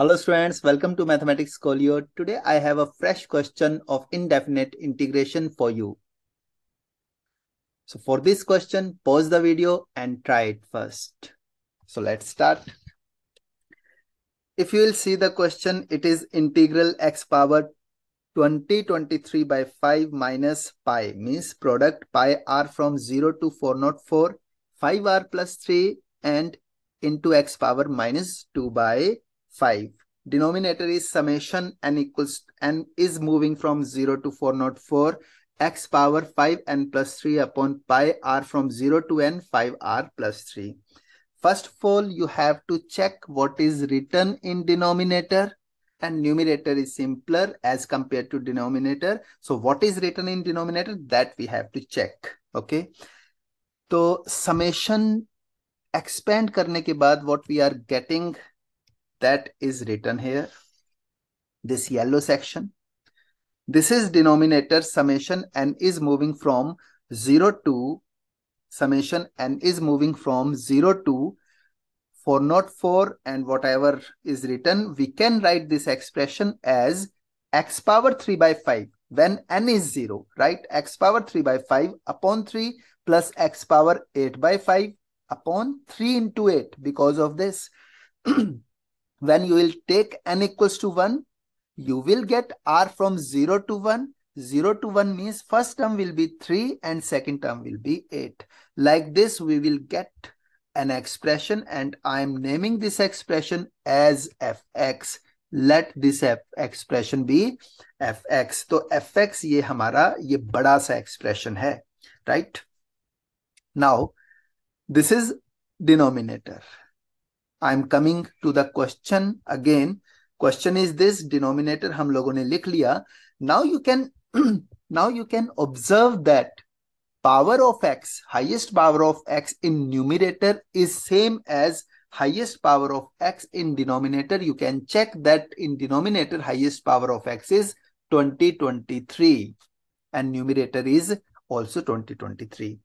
Hello students, welcome to Mathematics Scholeío. Today I have a fresh question of indefinite integration for you. So for this question, pause the video and try it first. So let's start. If you will see the question, it is integral x power 23 by 5 minus pi, means product pi r from 0 to 404, 5r plus 3 and into x power minus 2 by 5. Denominator is summation n equals n is moving from 0 to 404, x power 5 n plus 3 upon pi r from 0 to n 5r plus 3. First of all, you have to check what is written in denominator, and numerator is simpler as compared to denominator. So what is written in denominator, that we have to check. Okay. So summation expand karne ke baad what we are getting, that is written here, this yellow section. This is denominator summation n is moving from 0 to 404, and whatever is written, we can write this expression as x power 3 by 5 when n is 0, right? X power 3 by 5 upon 3 plus x power 8 by 5 upon 3 into 8 because of this. When you will take n equals to 1, you will get r from 0 to 1. 0 to 1 means first term will be 3 and second term will be 8. Like this, we will get an expression, and I am naming this expression as fx. Let this expression be fx. So fx ye hamara ye bada sa expression hai, right? Now, this is denominator. I'm coming to the question again. Question is this, denominator hum logon ne likh liya. Now you can observe that power of x, highest power of x in numerator is same as highest power of x in denominator. You can check that in denominator highest power of x is 23 and numerator is also 23.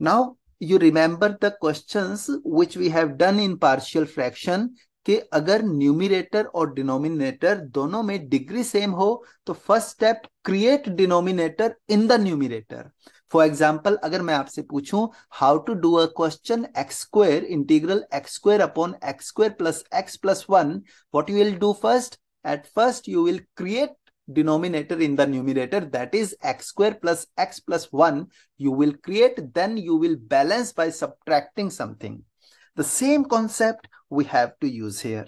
Now, you remember the questions which we have done in partial fraction कि अगर numerator और denominator दोनों में degree same हो तो first step create denominator in the numerator. For example, अगर मैं आपसे पूछूं how to do a question x square integral x square upon x plus 1, what you will do first? At first you will create denominator in the numerator, that is x square plus x plus 1 you will create, then you will balance by subtracting something. The same concept we have to use here.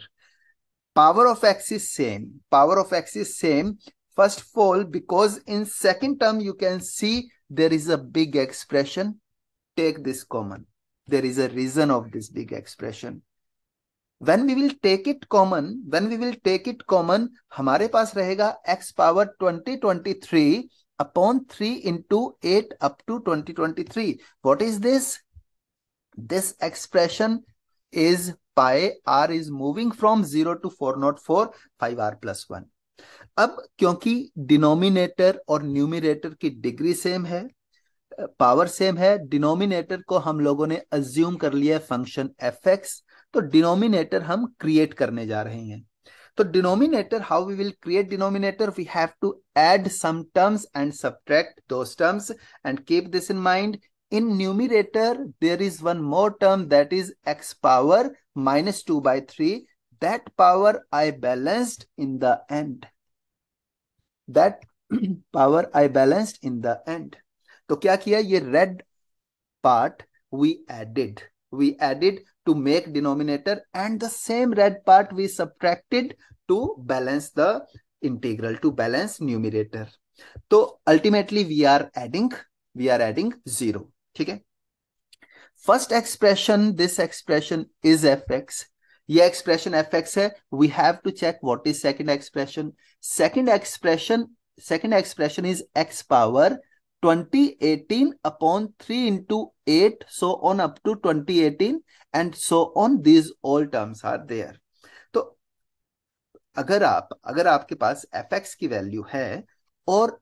Power of x is same. Power of x is same. First of all, because in second term you can see there is a big expression. Take this common. There is a reason of this big expression. When we will take it common, हमारे पास रहेगा x power 23 upon 3 into 8 up to 23. What is this? This expression is pi r is moving from 0 to 404, 5r plus 1. अब क्योंकि denominator और numerator की degree same है, power same है, denominator को हम लोगों ने assume कर लिया है function fx. तो denominator हम create करने जा रहे हैं. तो denominator, how we will create denominator? We have to add some terms and subtract those terms, and keep this in mind. In numerator, there is one more term, that is x power minus 2 by 3. That power I balanced in the end. तो क्या किया? ये red part we added to make denominator, and the same red part we subtracted to balance the integral, to balance numerator. So ultimately we are adding 0. Okay? First expression, this expression is fx. Ye expression fx hai. We have to check what is second expression. Second expression is x power 2018 upon 3 into 8, so on up to 2018 and so on. These all terms are there. So अगर आपके पास fx की value है और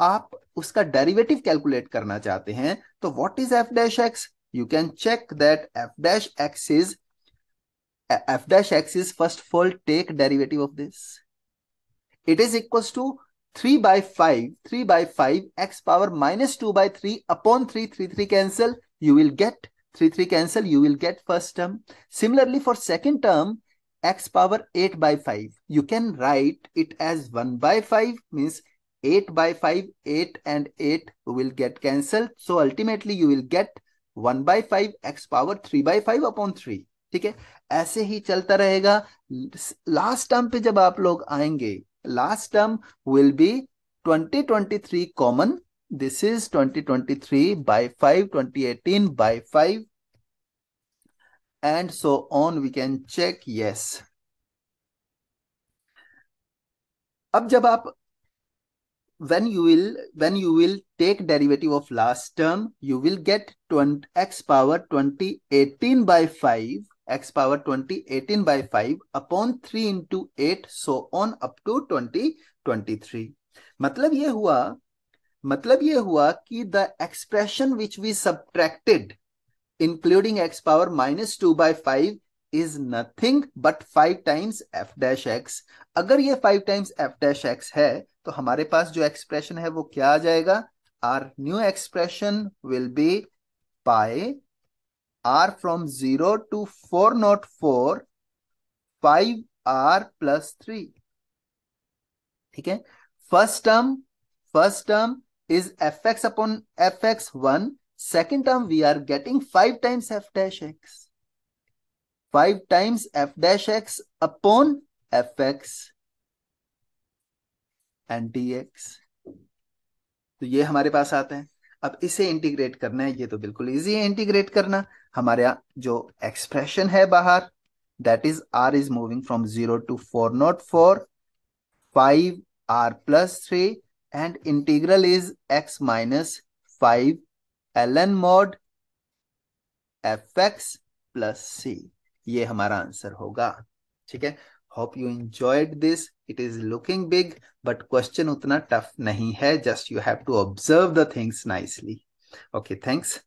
आप उसका derivative calculate करना चाहते हैं, तो what is f dash x? You can check that f dash x is f dash x is first of all take derivative of this. It is equals to 3 by 5 x power minus 2 by 3 upon 3 cancel, you will get 3 cancel, you will get first term. Similarly for second term, x power 8 by 5, you can write it as 1 by 5, means 8 by 5, 8 and 8 will get cancelled. So ultimately you will get 1 by 5 x power 3 by 5 upon 3. ठीक है, ऐसे ही चलता रहेगा. Last term पे जब आप लोग आएंगे, last term will be 2023 common. This is 2023 by 5, 2018 by 5 and so on. We can check yes. अब जब आप when you will take derivative of last term, you will get x power 2018 by 5 x power 2018 by 5 upon 3 into 8 so on up to 2023. मतलब ये हुआ कि the expression which we subtracted including x power minus 2 by 5 is nothing but 5 times f dash x. अगर ये 5 times f dash x है तो हमारे पास जो एक्सप्रेशन है वो क्या आ जाएगा. Are new expression will be pi r from 0 to 404 5 r plus 3. ठीक है, first term is F x upon F X 1. Second term we are getting 5 times f dash x. 5 times f dash x upon fx and dx. तो ये हमारे पास आते हैं. अब इसे integrate करना है, ये तो बिल्कुल इजी है इंटीग्रेट करना. हमारे यहाँ जो एक्सप्रेशन है बाहर, that is r is moving from 0 to 404 5 r plus 3 and integral is x minus 5 ln mod fx plus c. ये हमारा आंसर होगा. ठीक है, hope you enjoyed this. It is looking big but question उतना tough नहीं है, just you have to observe the things nicely. Okay, thanks.